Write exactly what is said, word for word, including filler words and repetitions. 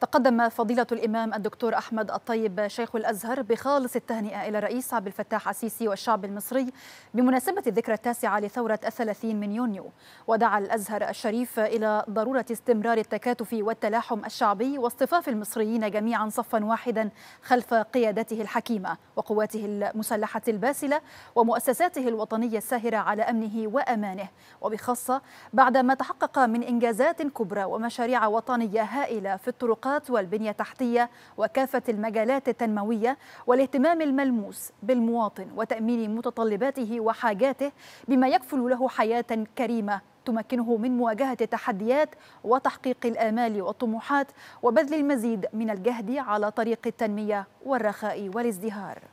تقدم فضيلة الإمام الدكتور أحمد الطيب شيخ الأزهر بخالص التهنئة إلى الرئيس عبد الفتاح السيسي والشعب المصري بمناسبة الذكرى التاسعة لثورة الثلاثين من يونيو، ودعا الأزهر الشريف إلى ضرورة استمرار التكاتف والتلاحم الشعبي واصطفاف المصريين جميعا صفا واحدا خلف قيادته الحكيمة وقواته المسلحة الباسلة ومؤسساته الوطنية الساهرة على أمنه وأمانه، وبخاصة بعدما تحقق من إنجازات كبرى ومشاريع وطنية هائلة في الطرقات والبنية التحتية وكافة المجالات التنموية، والاهتمام الملموس بالمواطن وتأمين متطلباته وحاجاته بما يكفل له حياة كريمة تمكنه من مواجهة التحديات وتحقيق الآمال والطموحات وبذل المزيد من الجهد على طريق التنمية والرخاء والازدهار.